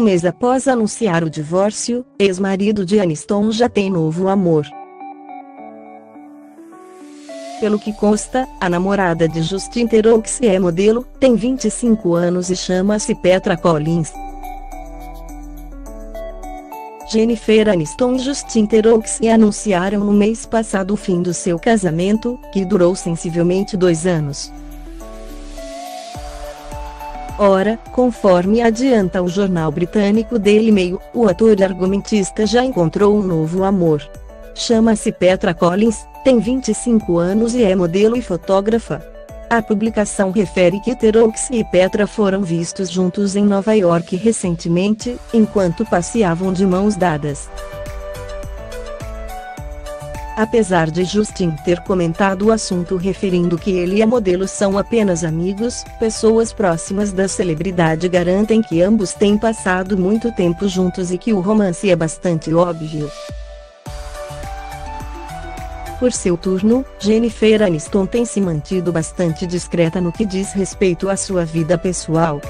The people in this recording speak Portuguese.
Um mês após anunciar o divórcio, ex-marido de Aniston já tem novo amor. Pelo que consta, a namorada de Justin Theroux, que é modelo, tem 25 anos e chama-se Petra Collins. Jennifer Aniston e Justin Theroux anunciaram no mês passado o fim do seu casamento, que durou sensivelmente 2 anos. Ora, conforme adianta o jornal britânico Daily Mail, o ator e argumentista já encontrou um novo amor. Chama-se Petra Collins, tem 25 anos e é modelo e fotógrafa. A publicação refere que Theroux e Petra foram vistos juntos em Nova York recentemente, enquanto passeavam de mãos dadas. Apesar de Justin ter comentado o assunto referindo que ele e a modelo são apenas amigos, pessoas próximas da celebridade garantem que ambos têm passado muito tempo juntos e que o romance é bastante óbvio. Por seu turno, Jennifer Aniston tem se mantido bastante discreta no que diz respeito à sua vida pessoal.